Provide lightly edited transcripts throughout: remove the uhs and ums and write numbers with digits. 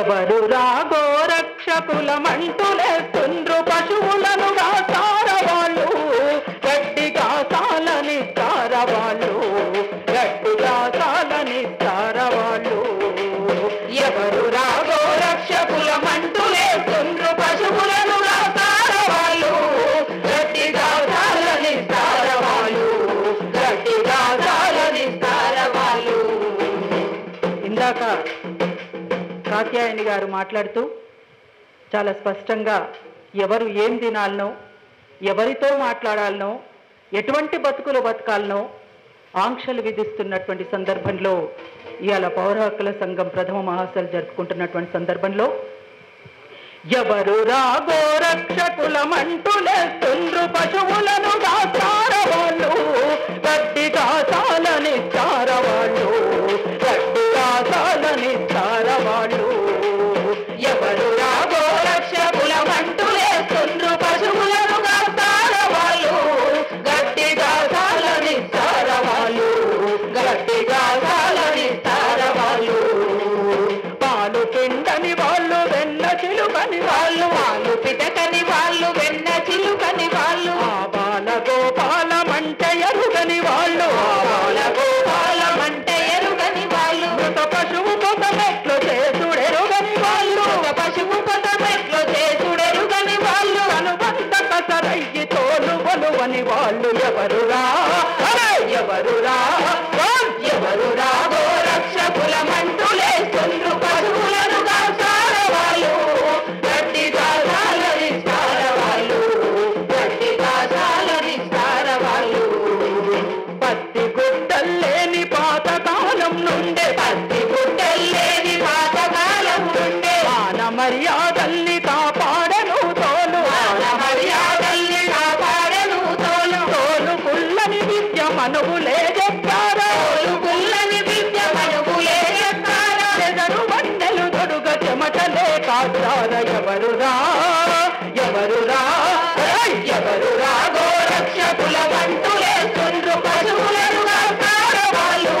ఎవరు రా గోరక్షకుల మంటులే తుండ్రు పశువులను కాసారవాళ్ళు, గట్టిగా సాలనిస్తారవాళ్ళు, గట్టిగా సాలనిస్తారవాళ్ళు. ఎవరు రా గోరక్షకుల మంటులే తుండ్రు పశువులను కాసారవాళ్ళు, గట్టిగా సాలనిస్తారవాళ్ళు, గట్టిగా సాలనిస్తారవాళ్ళు. ఇందాక కాత్యాయని గారు మాట్లాడుతూ చాలా స్పష్టంగా ఎవరు ఏం తినాలనో, ఎవరితో మాట్లాడాలనో, ఎటువంటి బతుకులు బతకాలనో ఆంక్షలు విధిస్తున్నటువంటి సందర్భంలో, ఇవాళ పౌర హక్కుల సంఘం ప్రథమ మహాసభలు జరుపుకుంటున్నటువంటి సందర్భంలో, ఎవరు రా గోరక్షకుల మంటులేస్తుండ్రు పశువులను కాస్తారవాళ్ళు, గట్టి కాసాలనిస్తారవాళ్ళు, గట్టి కాసాలనిస్తారవాళ్ళు. వాళ్ళు ఎవరురా, ఎవరురా, ఎవరురా గోరక్షకుల మంటులే తుండ్రు పశువులను కాస్తారవాళ్ళు, గట్టిగా సాలనిస్తారవాళ్ళు, గట్టిగా సాలనిస్తారవాళ్ళు. పత్తి గుడ్డల్లేని పాతకాలం నుండే, పత్తి గుడ్డల్లేని పాతకాలం నుండే, మాన మర్యాదల్ని కాపాడను తోలు, మాన మర్యాదల్ని మనవులే చెప్పారా, పుల్లని విద్య మనవులే చెప్పారా, ఎదరు వందలు తొడుగ చెమటలే కాస్తార. ఎవరురా, ఎవరురా, ఎవరురా గోరక్షకుల మంటులే తుండ్రు పశువులను కాస్తార వాళ్ళు,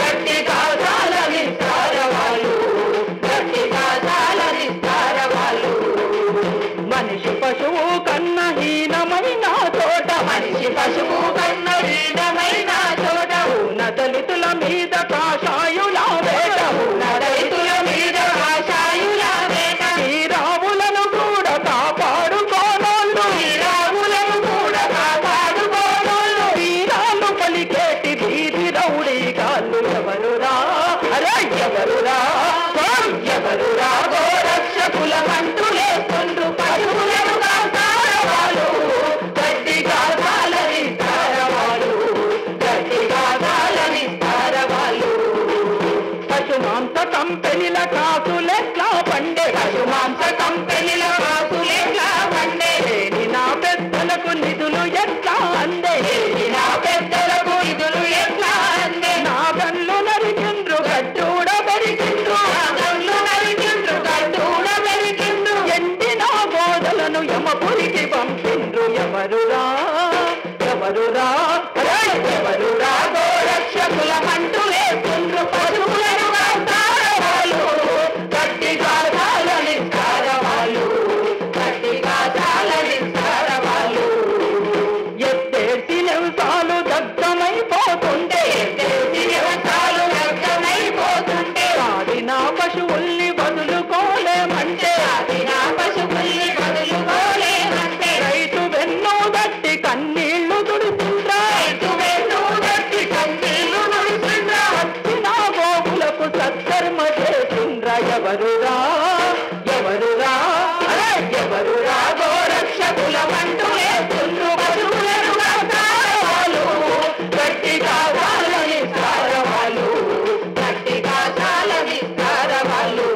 గట్టి కాసాలనిస్తార వాళ్ళు, గట్టి కాసాలనిస్తార వాళ్ళు. మనిషి పశువు కన్న హీనమైన తోట, మనిషి పశువు కన్న హీనమైన తోట, ఉన్న దళితుల మీద కాషాయుల వేట, ఉన్న దళితుల మీద కాషాయుల వేట. ఈ రాములను కూడా కాపాడుకోనోళ్ళు, ఈ రాములను కూడా కాపాడుకోనోళ్ళు. వీరాలు పలికేటి వీధి రౌడీ కాళ్ళు. ఎవరురా, అరే ఎవరురా, ఎవరురా గోరక్షకుల మంటులే తుండ్రు పశువులను కాస్తార వాళ్ళు, గట్టిగా సాలనిస్తార వాళ్ళు, గట్టిగా సాలనిస్తార వాళ్ళు. పశుమాంస కంపెనీల కాసులెట్లా పండే, పశుమాంస కంపెనీల కాసులెట్లా పండే, నా పెద్దలకు నిధులు ఎట్లా అందే, నా పెద్దలకు నిధులు ఎట్లా అందే. నా గన్ను నరికిండ్రు గట్టూడ పెరిగిండ్రు, నా గన్ను నరికిండ్రు గట్టూడ పెరిగిండ్రు, ఎండి నా బోధలను యమపురికి పంపిండ్రు. ఎవరురా, ఎవరురా, ఎవరురా గోరక్షకుల మంటులే తుండ్రు పశువులను కాస్తార వాళ్ళు, గట్టిగా సాలనిస్తార వాళ్ళు, గట్టిగా సాలనిస్తార వాళ్ళు. ఎత్తేసి వ్యవసాలు దగ్ధమైపోతుంటే, ఎత్తేసి వ్యవసాలు దగ్ధమైపోతుంటే, ఆది నా పశువుల్ని వదులుకోలేమంటే, ఆది నా పశువుల్ని వదులుకోలేమంటే. రైతు వెన్నో గట్టి కన్నీళ్లు తుడుతుండ్రా, రైతు వెన్నో గట్టి కన్నీళ్లు తుడుతుండ్రా, వచ్చిన గోవులకు సత్కర్మ చేస్తుండ్రా. ఎవరురా, ఎవరురా, ఎవరురా గోరక్షకుల మంటులే తుండ్రు పశువులను కాస్తార వాళ్ళు, గట్టిగా సాలనిస్తార వాళ్ళు, గట్టిగా సాలనిస్తార వాళ్ళు.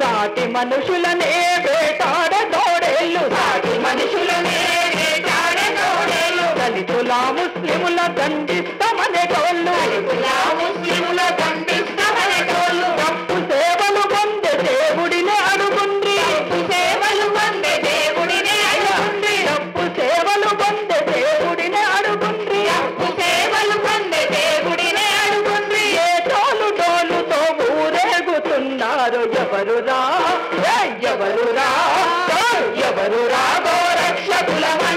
సాటి మనుషులనే వేటాడ తోడేళ్ళు, సాటి మనుషులనే వేటాడ తోడేళ్ళు, దళితుల ముస్లిముల దండిస్తామనే కోళ్ళు, దళితుల ముస్లిముల దండిస్తామనే కోళ్ళు. తప్పు సేవలు పొందే దేవుడినే అడుగుండ్రి, తప్పు సేవలు పొందే దేవుడినే అడుగుండ్రి, తప్పు సేవలు పొందే దేవుడినే అడుగుండ్రి, తప్పు సేవలు పొందే దేవుడినే అడుగుండ్రి. ఏ తోలు డోలుతో ఊరేగుతున్నారు ఎవరు ఎవరురా ఎవరురా ఎవరురా గోరక్షకులమ